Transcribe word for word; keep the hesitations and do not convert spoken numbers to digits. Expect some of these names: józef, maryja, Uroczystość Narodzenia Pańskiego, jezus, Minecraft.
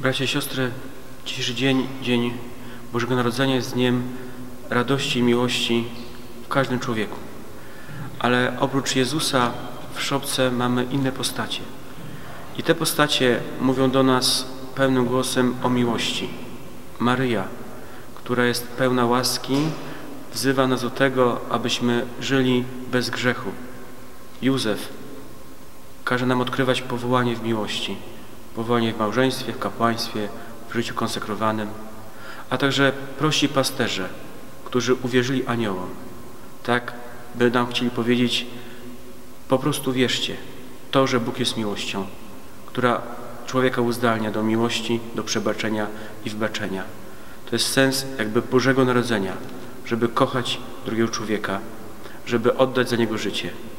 Bracia i siostry, dzisiejszy dzień, dzień Bożego Narodzenia jest dniem radości i miłości w każdym człowieku. Ale oprócz Jezusa w szopce mamy inne postacie. I te postacie mówią do nas pełnym głosem o miłości. Maryja, która jest pełna łaski, wzywa nas do tego, abyśmy żyli bez grzechu. Józef każe nam odkrywać powołanie w miłości, powołanie w małżeństwie, w kapłaństwie, w życiu konsekrowanym, a także prosi pasterze, którzy uwierzyli aniołom, tak by nam chcieli powiedzieć: po prostu wierzcie to, że Bóg jest miłością, która człowieka uzdalnia do miłości, do przebaczenia i wybaczenia. To jest sens jakby Bożego Narodzenia, żeby kochać drugiego człowieka, żeby oddać za niego życie.